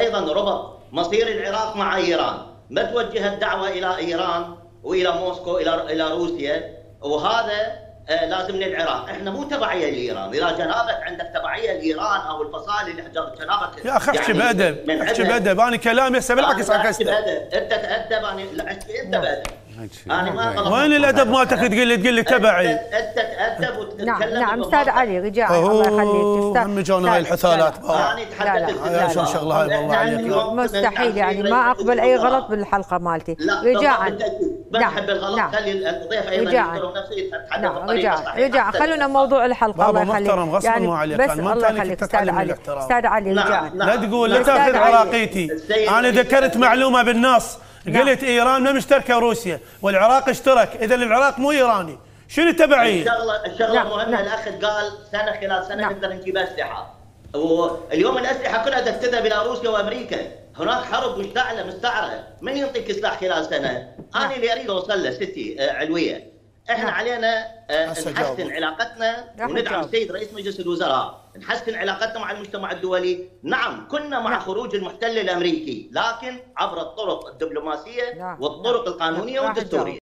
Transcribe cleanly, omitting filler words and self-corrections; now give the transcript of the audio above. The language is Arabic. أيضا ربط مصير العراق مع إيران، ما توجه الدعوة إلى إيران وإلى موسكو إلى روسيا، وهذا لازم للعراق، احنا مو تبعية لإيران، إذا جنابت عندك تبعية لإيران أو الفصائل اللي جنابت يا أخي احكي بأدب، احكي بأدب، أنا كلامي هسه بالعكس عكسته. أنت تأدب، أنا احكي أنت بأدب. وين الادب مالتك تقول لي تبعي؟ انت تادب وتتكلم. نعم استاذ علي رجاء الله يخليك. عمي جون هاي الحثالات يعني تحدث الشغله هاي والله عليك مستحيل، يعني ما اقبل اي غلط بالحلقه مالتي رجاء. نعم نعم رجاء رجاء خلونا موضوع الحلقه الله يخليك. محترم غصبا وعليك، ما يمكنك تتعلم الاحترام استاذ علي رجاء. لا تقول لا تاخذ عراقيتي، انا ذكرت معلومه بالنص قلت ايران ما مشتركه روسيا والعراق اشترك، اذا العراق مو ايراني، شنو تبعيه؟ الشغله مهمه. الاخ قال سنه خلال سنه نقدر نجيب اسلحه، واليوم الاسلحه كلها تتذهب الى روسيا وامريكا، هناك حرب مشتعله مستعره، من ينطيك سلاح خلال سنه؟ انا اللي اريد اوصل له ستي علويه، احنا علينا نحسن علاقتنا وندعم السيد رئيس مجلس الوزراء، نحسن علاقتنا مع المجتمع الدولي. نعم كنا مع خروج المحتل الامريكي لكن عبر الطرق الدبلوماسيه والطرق القانونيه والدستوريه.